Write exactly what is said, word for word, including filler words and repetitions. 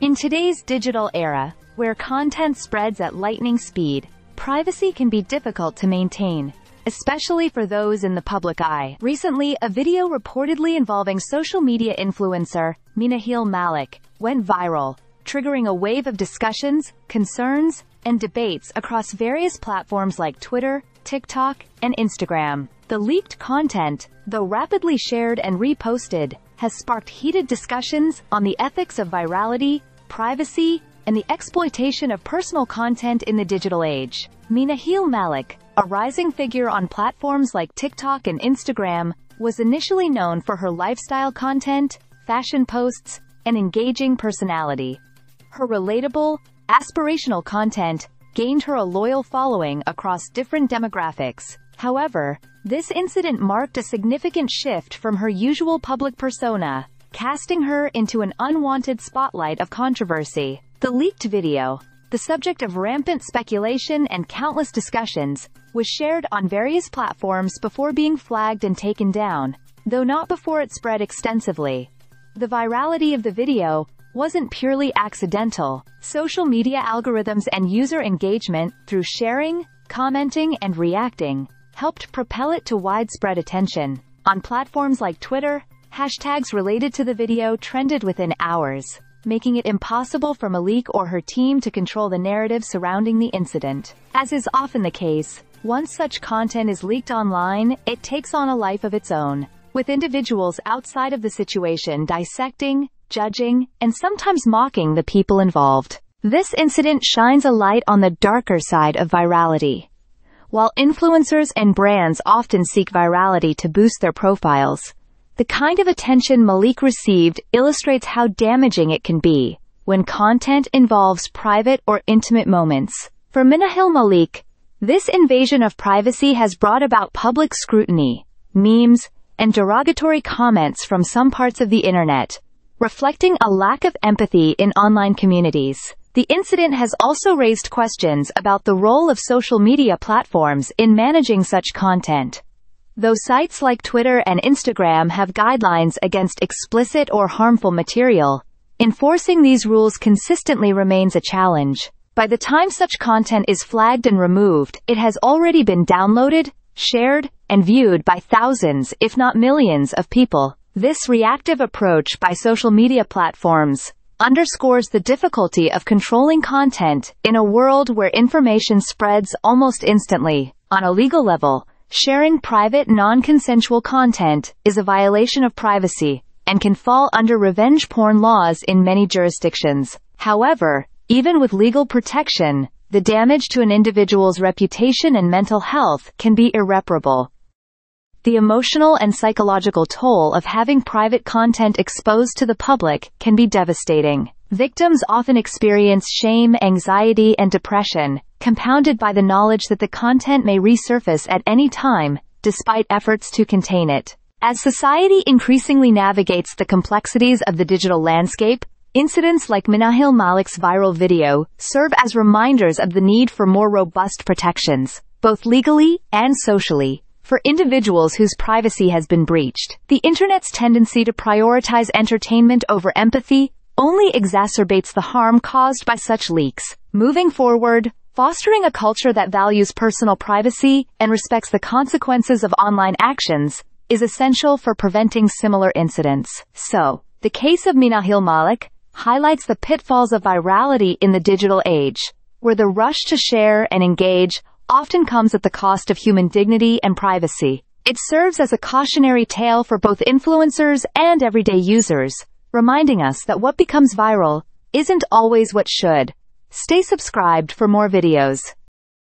In today's digital era, where content spreads at lightning speed, privacy can be difficult to maintain, especially for those in the public eye. Recently, a video reportedly involving social media influencer Minahil Malik went viral, triggering a wave of discussions, concerns, and debates across various platforms like Twitter, TikTok, and Instagram. The leaked content, though rapidly shared and reposted, has sparked heated discussions on the ethics of virality, privacy, and the exploitation of personal content in the digital age. Minahil Malik, a rising figure on platforms like TikTok and Instagram, was initially known for her lifestyle content, fashion posts, and engaging personality. Her relatable, aspirational content gained her a loyal following across different demographics. However, this incident marked a significant shift from her usual public persona, casting her into an unwanted spotlight of controversy. The leaked video, the subject of rampant speculation and countless discussions, was shared on various platforms before being flagged and taken down, though not before it spread extensively. The virality of the video wasn't purely accidental. Social media algorithms and user engagement, through sharing, commenting, and reacting, helped propel it to widespread attention. On platforms like Twitter, hashtags related to the video trended within hours, making it impossible for Malik or her team to control the narrative surrounding the incident. As is often the case, once such content is leaked online, it takes on a life of its own, with individuals outside of the situation dissecting, judging, and sometimes mocking the people involved. This incident shines a light on the darker side of virality. While influencers and brands often seek virality to boost their profiles, the kind of attention Malik received illustrates how damaging it can be when content involves private or intimate moments. For Minahil Malik, this invasion of privacy has brought about public scrutiny, memes, and derogatory comments from some parts of the internet, reflecting a lack of empathy in online communities. The incident has also raised questions about the role of social media platforms in managing such content. Though sites like Twitter and Instagram have guidelines against explicit or harmful material, enforcing these rules consistently remains a challenge. By the time such content is flagged and removed, it has already been downloaded, shared, and viewed by thousands, if not millions, of people. This reactive approach by social media platforms underscores the difficulty of controlling content in a world where information spreads almost instantly. On a legal level, sharing private, non-consensual content is a violation of privacy and can fall under revenge porn laws in many jurisdictions. However, even with legal protection, the damage to an individual's reputation and mental health can be irreparable. The emotional and psychological toll of having private content exposed to the public can be devastating. Victims often experience shame, anxiety, and depression, compounded by the knowledge that the content may resurface at any time, despite efforts to contain it. As society increasingly navigates the complexities of the digital landscape, incidents like Minahil Malik's viral video serve as reminders of the need for more robust protections, both legally and socially, for individuals whose privacy has been breached. The internet's tendency to prioritize entertainment over empathy only exacerbates the harm caused by such leaks. Moving forward, fostering a culture that values personal privacy and respects the consequences of online actions is essential for preventing similar incidents. So, the case of Minahil Malik highlights the pitfalls of virality in the digital age, where the rush to share and engage often comes at the cost of human dignity and privacy. It serves as a cautionary tale for both influencers and everyday users, reminding us that what becomes viral isn't always what should. Stay subscribed for more videos.